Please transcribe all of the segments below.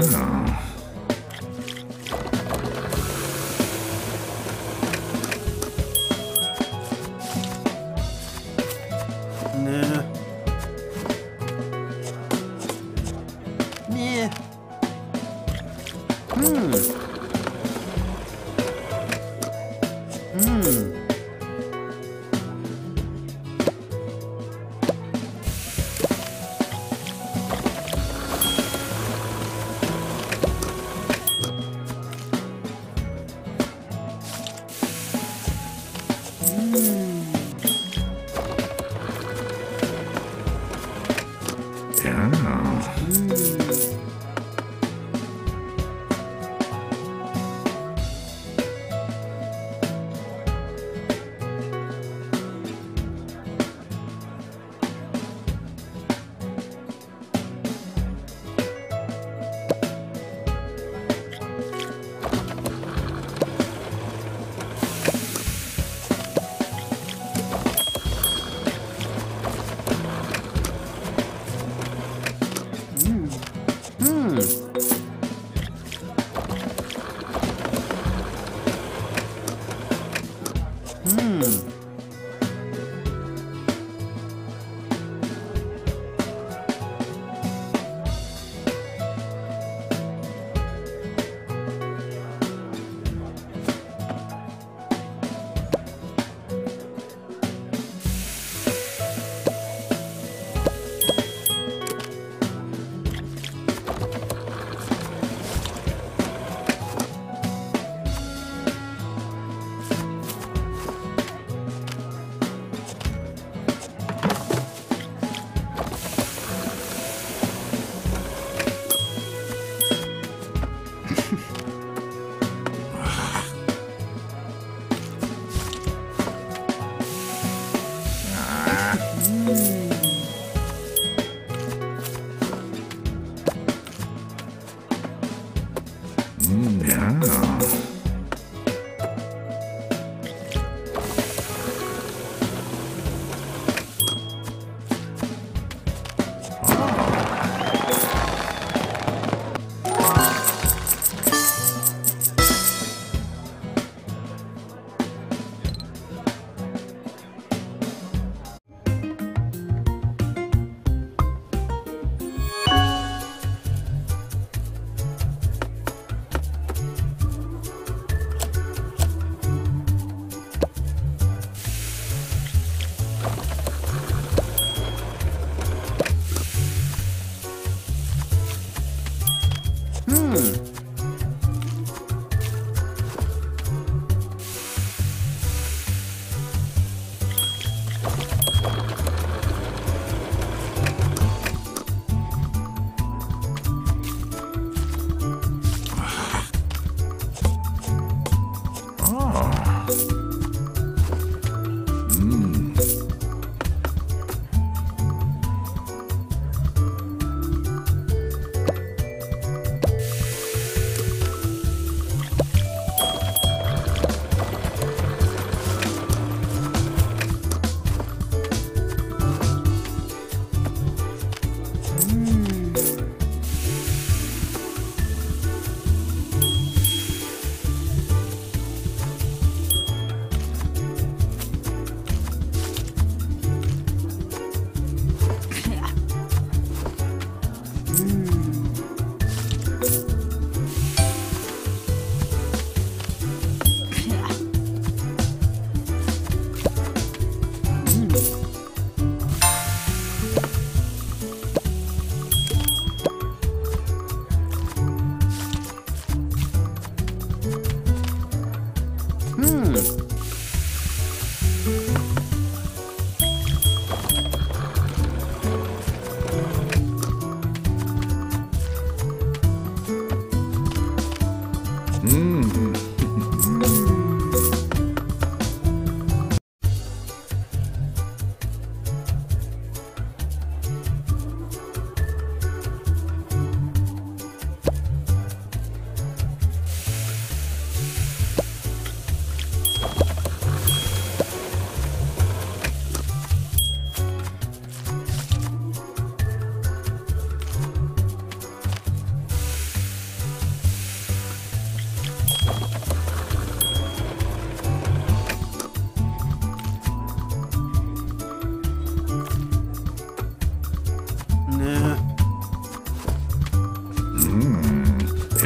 don't know.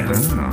I don't know.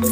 Nah.